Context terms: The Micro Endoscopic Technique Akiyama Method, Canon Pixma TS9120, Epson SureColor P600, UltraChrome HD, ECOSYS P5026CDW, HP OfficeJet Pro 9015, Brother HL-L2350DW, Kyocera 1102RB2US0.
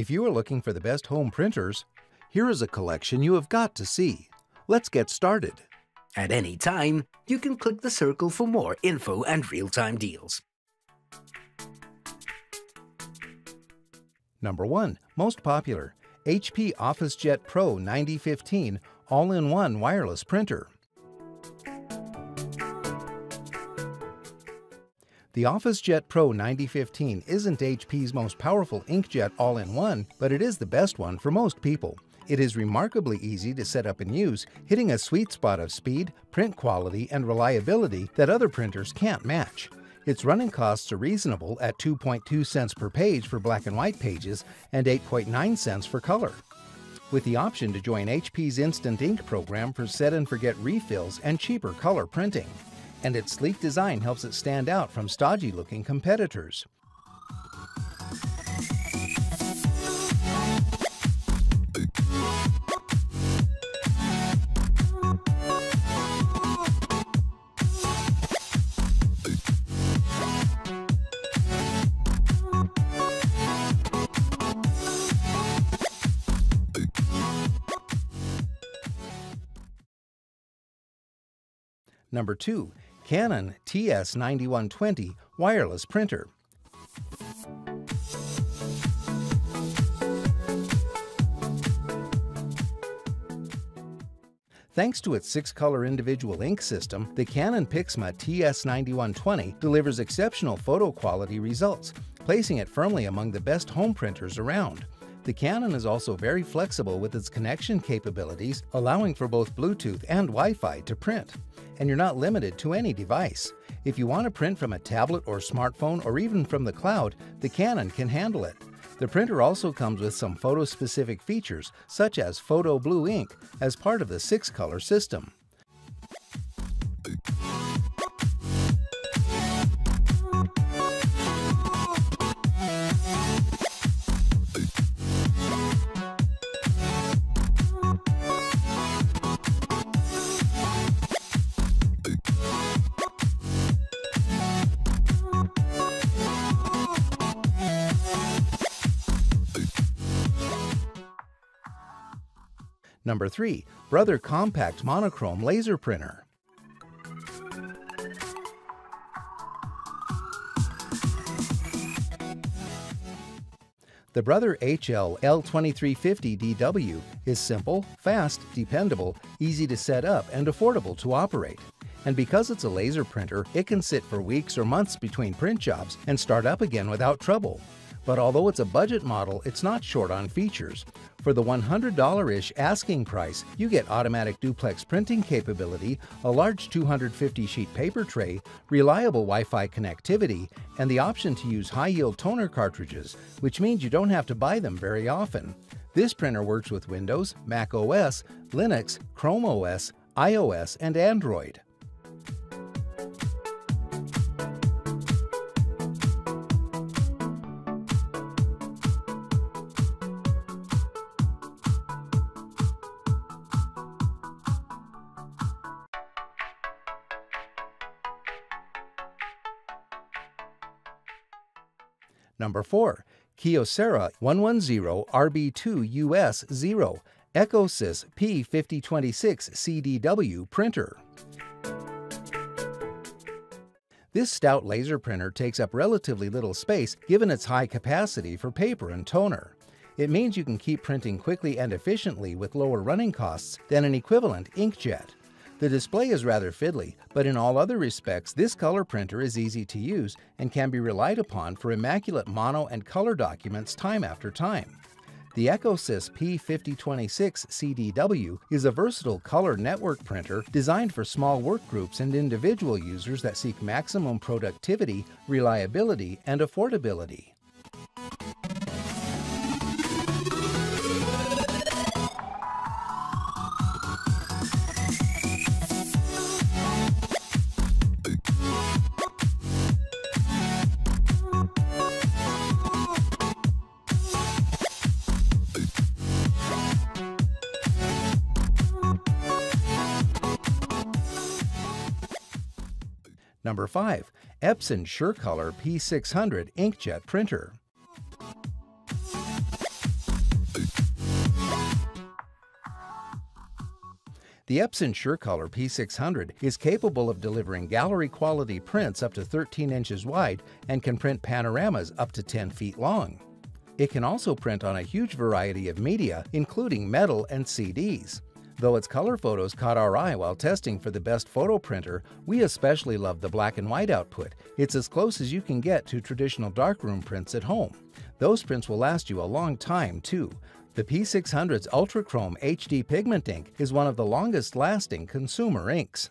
If you are looking for the best home printers, here is a collection you have got to see. Let's get started. At any time, you can click the circle for more info and real-time deals. Number 1. Most popular, HP OfficeJet Pro 9015 All-in-One Wireless Printer. The OfficeJet Pro 9015 isn't HP's most powerful inkjet all-in-one, but it is the best one for most people. It is remarkably easy to set up and use, hitting a sweet spot of speed, print quality, and reliability that other printers can't match. Its running costs are reasonable at 2.2 cents per page for black and white pages and 8.9 cents for color. With the option to join HP's Instant Ink program for set-and-forget refills and cheaper color printing. And its sleek design helps it stand out from stodgy-looking competitors. Number 2. Canon TS9120 Wireless Printer. Thanks to its 6-color individual ink system, the Canon Pixma TS9120 delivers exceptional photo quality results, placing it firmly among the best home printers around. The Canon is also very flexible with its connection capabilities, allowing for both Bluetooth and Wi-Fi to print. And you're not limited to any device. If you want to print from a tablet or smartphone or even from the cloud, the Canon can handle it. The printer also comes with some photo-specific features, such as Photo Blue ink, as part of the 6-color system. Number 3. Brother Compact Monochrome Laser Printer. The Brother HL-L2350DW is simple, fast, dependable, easy to set up, and affordable to operate. And because it's a laser printer, it can sit for weeks or months between print jobs and start up again without trouble. But although it's a budget model, it's not short on features. For the $100-ish asking price, you get automatic duplex printing capability, a large 250-sheet paper tray, reliable Wi-Fi connectivity, and the option to use high-yield toner cartridges, which means you don't have to buy them very often. This printer works with Windows, Mac OS, Linux, Chrome OS, iOS, and Android. Number 4. Kyocera 1102RB2US0 ECOSYS P5026CDW Printer. This stout laser printer takes up relatively little space given its high capacity for paper and toner. It means you can keep printing quickly and efficiently with lower running costs than an equivalent inkjet. The display is rather fiddly, but in all other respects, this color printer is easy to use and can be relied upon for immaculate mono and color documents time after time. The ECOSYS P5026CDW is a versatile color network printer designed for small work groups and individual users that seek maximum productivity, reliability, and affordability. Number 5. Epson SureColor P600 Inkjet Printer. The Epson SureColor P600 is capable of delivering gallery-quality prints up to 13 inches wide and can print panoramas up to 10 feet long. It can also print on a huge variety of media, including metal and CDs. Though its color photos caught our eye while testing for the best photo printer, we especially love the black and white output. It's as close as you can get to traditional darkroom prints at home. Those prints will last you a long time, too. The P600's UltraChrome HD pigment ink is one of the longest-lasting consumer inks.